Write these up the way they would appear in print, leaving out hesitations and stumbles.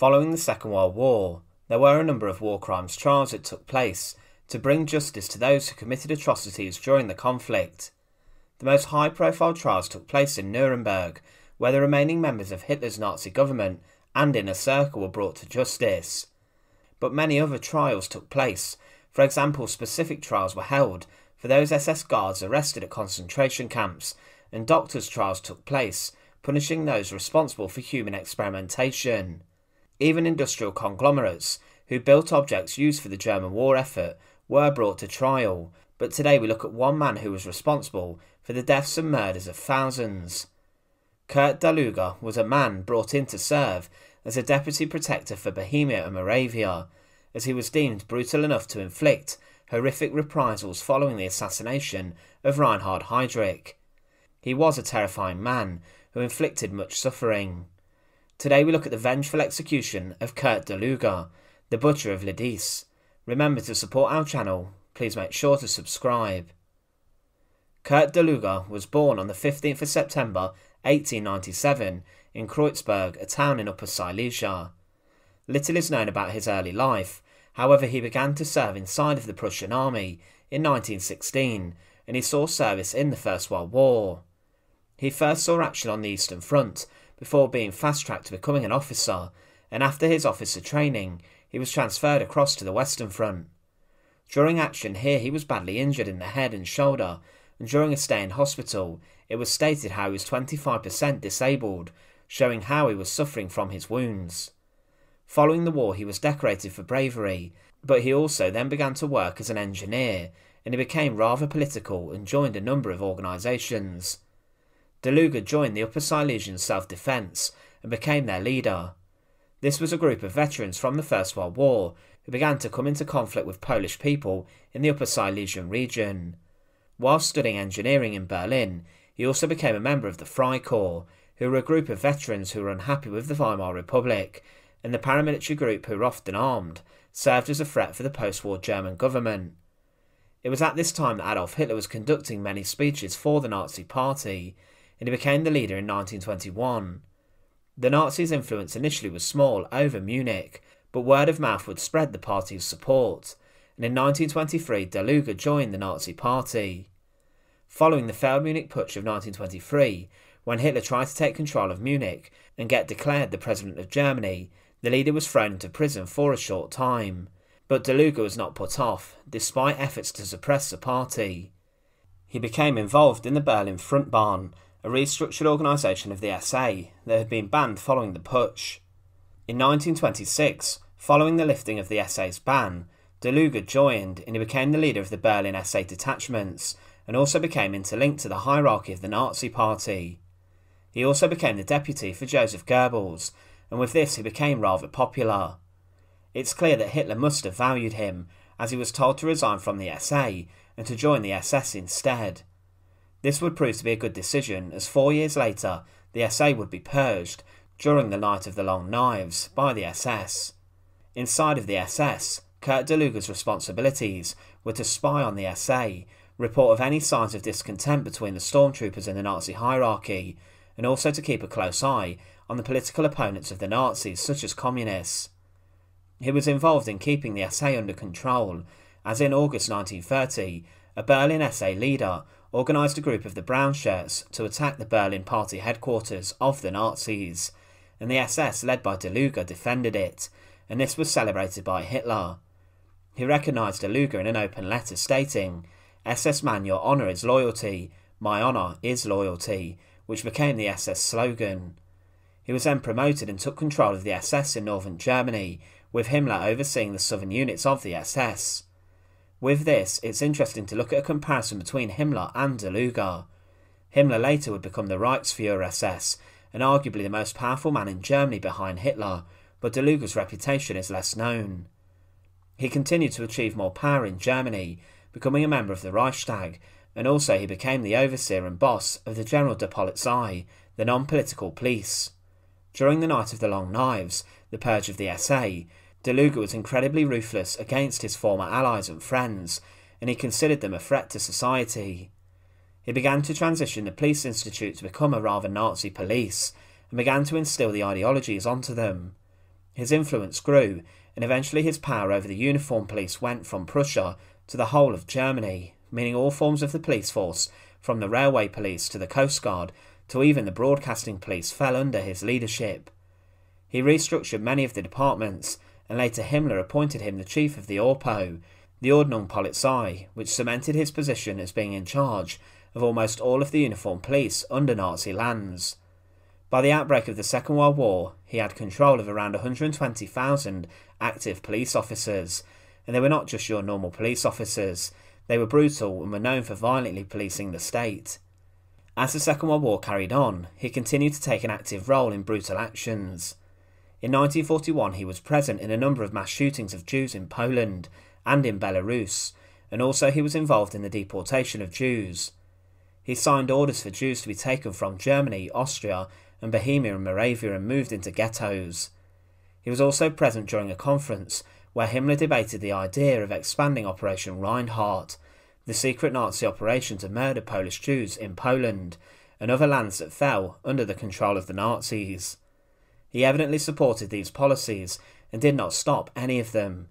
Following the Second World War, there were a number of war crimes trials that took place to bring justice to those who committed atrocities during the conflict. The most high-profile trials took place in Nuremberg, where the remaining members of Hitler's Nazi government and inner circle were brought to justice. But many other trials took place. For example, specific trials were held for those SS guards arrested at concentration camps, and doctors' trials took place, punishing those responsible for human experimentation. Even industrial conglomerates, who built objects used for the German war effort, were brought to trial, but today we look at one man who was responsible for the deaths and murders of thousands. Kurt Daluege was a man brought in to serve as a deputy protector for Bohemia and Moravia, as he was deemed brutal enough to inflict horrific reprisals following the assassination of Reinhard Heydrich. He was a terrifying man who inflicted much suffering. Today we look at the vengeful execution of Kurt Daluege, the butcher of Lidice. Remember to support our channel, please make sure to subscribe. Kurt Daluege was born on the 15th of September 1897 in Kreuzberg, a town in Upper Silesia. Little is known about his early life, however he began to serve inside of the Prussian army in 1916, and he saw service in the First World War. He first saw action on the Eastern Front before being fast-tracked to becoming an officer, and after his officer training, he was transferred across to the Western Front. During action here he was badly injured in the head and shoulder, and during a stay in hospital, it was stated how he was 25% disabled, showing how he was suffering from his wounds. Following the war he was decorated for bravery, but he also then began to work as an engineer, and he became rather political and joined a number of organisations. Daluege joined the Upper Silesian Self-Defence and became their leader. This was a group of veterans from the First World War who began to come into conflict with Polish people in the Upper Silesian region. While studying engineering in Berlin, he also became a member of the Freikorps, who were a group of veterans who were unhappy with the Weimar Republic, and the paramilitary group who were often armed, served as a threat for the post-war German government. It was at this time that Adolf Hitler was conducting many speeches for the Nazi Party, and he became the leader in 1921. The Nazis' influence initially was small over Munich, but word of mouth would spread the party's support, and in 1923 Daluege joined the Nazi Party. Following the failed Munich Putsch of 1923, when Hitler tried to take control of Munich and get declared the President of Germany, the leader was thrown into prison for a short time, but Daluege was not put off, despite efforts to suppress the party. He became involved in the Berlin Frontbahn, a restructured organisation of the SA that had been banned following the Putsch. In 1926, following the lifting of the SA's ban, Daluege joined and he became the leader of the Berlin SA detachments, and also became interlinked to the hierarchy of the Nazi Party. He also became the deputy for Joseph Goebbels, and with this he became rather popular. It's clear that Hitler must have valued him, as he was told to resign from the SA and to join the SS instead. This would prove to be a good decision, as 4 years later the SA would be purged during the Night of the Long Knives by the SS. Inside of the SS, Kurt Daluege's responsibilities were to spy on the SA, report of any signs of discontent between the stormtroopers and the Nazi hierarchy, and also to keep a close eye on the political opponents of the Nazis, such as communists. He was involved in keeping the SA under control, as in August 1930, a Berlin SA leader organised a group of the Brownshirts to attack the Berlin party headquarters of the Nazis, and the SS led by Daluege defended it, and this was celebrated by Hitler. He recognised Daluege in an open letter stating, "SS man, your honour is loyalty, my honour is loyalty," which became the SS slogan. He was then promoted and took control of the SS in northern Germany, with Himmler overseeing the southern units of the SS. With this, it's interesting to look at a comparison between Himmler and Daluege. Himmler later would become the Reichsfuhrer SS, and arguably the most powerful man in Germany behind Hitler, but Daluege's reputation is less known. He continued to achieve more power in Germany, becoming a member of the Reichstag, and also he became the overseer and boss of the General de Polizei, the non-political police. During the Night of the Long Knives, the purge of the SA, Daluege was incredibly ruthless against his former allies and friends, and he considered them a threat to society. He began to transition the police institute to become a rather Nazi police, and began to instil the ideologies onto them. His influence grew, and eventually his power over the uniformed police went from Prussia to the whole of Germany, meaning all forms of the police force, from the railway police to the Coast Guard, to even the broadcasting police fell under his leadership. He restructured many of the departments, and later Himmler appointed him the chief of the Orpo, the Ordnungspolizei, which cemented his position as being in charge of almost all of the uniformed police under Nazi lands. By the outbreak of the Second World War, he had control of around 120,000 active police officers, and they were not just your normal police officers, they were brutal and were known for violently policing the state. As the Second World War carried on, he continued to take an active role in brutal actions. In 1941 he was present in a number of mass shootings of Jews in Poland and in Belarus, and also he was involved in the deportation of Jews. He signed orders for Jews to be taken from Germany, Austria and Bohemia and Moravia and moved into ghettos. He was also present during a conference where Himmler debated the idea of expanding Operation Reinhard, the secret Nazi operation to murder Polish Jews in Poland and other lands that fell under the control of the Nazis. He evidently supported these policies and did not stop any of them.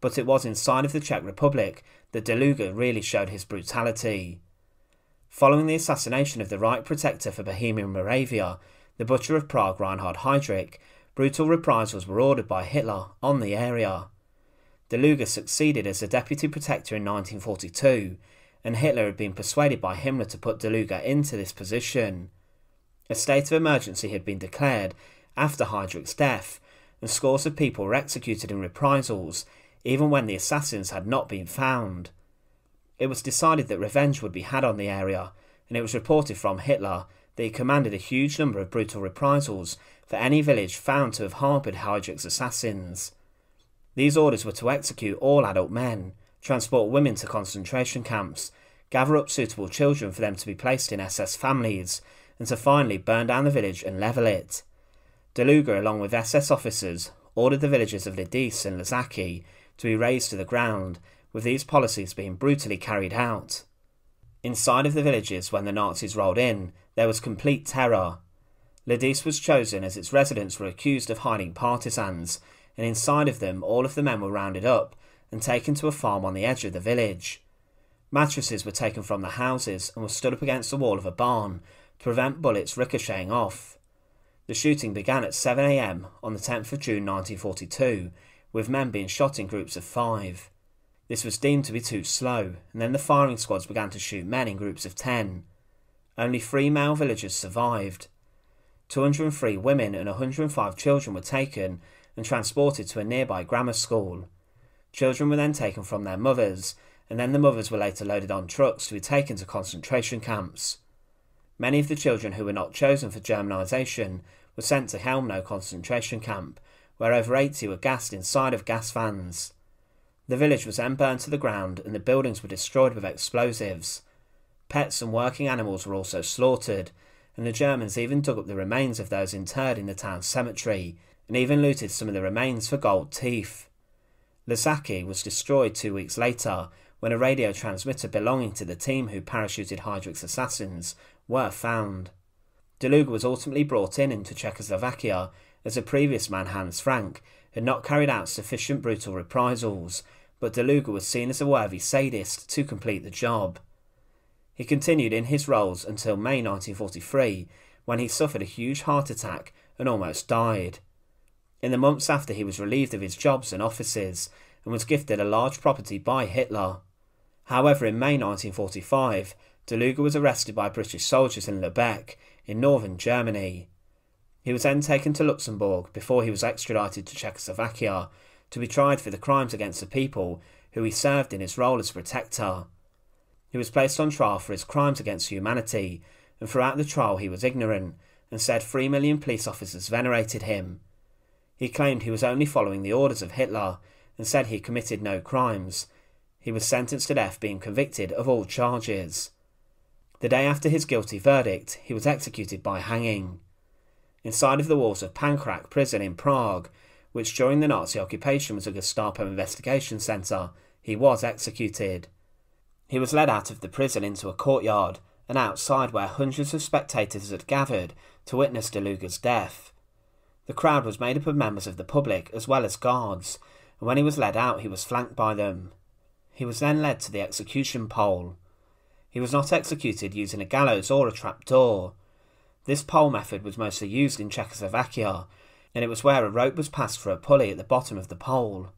But it was inside of the Czech Republic that Daluege really showed his brutality. Following the assassination of the Reich Protector for Bohemia and Moravia, the butcher of Prague, Reinhard Heydrich, brutal reprisals were ordered by Hitler on the area. Daluege succeeded as the Deputy Protector in 1942, and Hitler had been persuaded by Himmler to put Daluege into this position. A state of emergency had been declared after Heydrich's death, and scores of people were executed in reprisals, even when the assassins had not been found. It was decided that revenge would be had on the area, and it was reported from Hitler that he commanded a huge number of brutal reprisals for any village found to have harboured Heydrich's assassins. These orders were to execute all adult men, transport women to concentration camps, gather up suitable children for them to be placed in SS families, and to finally burn down the village and level it. Daluege, along with SS officers, ordered the villages of Lidice and Lezaky to be razed to the ground, with these policies being brutally carried out. Inside of the villages when the Nazis rolled in, there was complete terror. Lidice was chosen as its residents were accused of hiding partisans, and inside of them all of the men were rounded up and taken to a farm on the edge of the village. Mattresses were taken from the houses and were stood up against the wall of a barn to prevent bullets ricocheting off. The shooting began at 7 AM on the 10th of June 1942, with men being shot in groups of 5. This was deemed to be too slow, and then the firing squads began to shoot men in groups of 10. Only 3 male villagers survived. 203 women and 105 children were taken and transported to a nearby grammar school. Children were then taken from their mothers, and then the mothers were later loaded on trucks to be taken to concentration camps. Many of the children who were not chosen for Germanization were sent to Helmno concentration camp, where over 80 were gassed inside of gas vans. The village was then burned to the ground and the buildings were destroyed with explosives. Pets and working animals were also slaughtered, and the Germans even dug up the remains of those interred in the town cemetery, and even looted some of the remains for gold teeth. Lezaky was destroyed 2 weeks later, when a radio transmitter belonging to the team who parachuted Heydrich's assassins were found. Daluege was ultimately brought into Czechoslovakia, as a previous man, Hans Frank, had not carried out sufficient brutal reprisals, but Daluege was seen as a worthy sadist to complete the job. He continued in his roles until May 1943, when he suffered a huge heart attack and almost died. In the months after, he was relieved of his jobs and offices, and was gifted a large property by Hitler. However, in May 1945, Daluege was arrested by British soldiers in Lubeck, in northern Germany. He was then taken to Luxembourg before he was extradited to Czechoslovakia to be tried for the crimes against the people who he served in his role as protector. He was placed on trial for his crimes against humanity, and throughout the trial he was ignorant and said 3 million police officers venerated him. He claimed he was only following the orders of Hitler and said he committed no crimes. He was sentenced to death, being convicted of all charges. The day after his guilty verdict, he was executed by hanging. Inside of the walls of Pankrác Prison in Prague, which during the Nazi occupation was a Gestapo investigation centre, he was executed. He was led out of the prison into a courtyard, and outside where hundreds of spectators had gathered to witness Daluege's death. The crowd was made up of members of the public as well as guards, and when he was led out he was flanked by them. He was then led to the execution pole. He was not executed using a gallows or a trapdoor. This pole method was mostly used in Czechoslovakia, and it was where a rope was passed for a pulley at the bottom of the pole.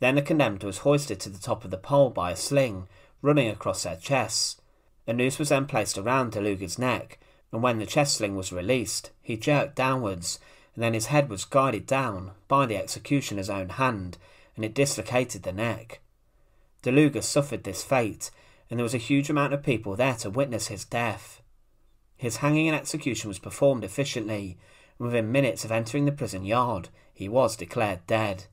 Then the condemned was hoisted to the top of the pole by a sling, running across their chests. A noose was then placed around Daluege's neck, and when the chest sling was released, he jerked downwards, and then his head was guided down by the executioner's own hand, and it dislocated the neck. Daluege suffered this fate, and there was a huge amount of people there to witness his death. His hanging and execution was performed efficiently, and within minutes of entering the prison yard, he was declared dead.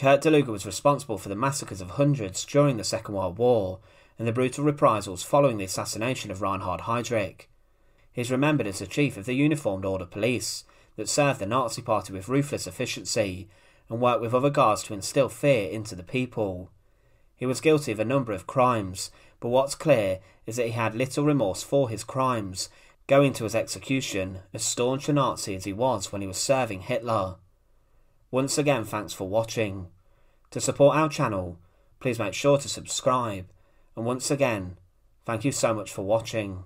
Kurt Daluege was responsible for the massacres of hundreds during the Second World War, and the brutal reprisals following the assassination of Reinhard Heydrich. He is remembered as the chief of the Uniformed Order Police, that served the Nazi Party with ruthless efficiency, and worked with other guards to instill fear into the people. He was guilty of a number of crimes, but what's clear is that he had little remorse for his crimes, going to his execution as staunch a Nazi as he was when he was serving Hitler. Once again, thanks for watching. To support our channel, please make sure to subscribe, and once again, thank you so much for watching.